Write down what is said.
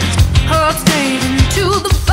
just heart stayed into the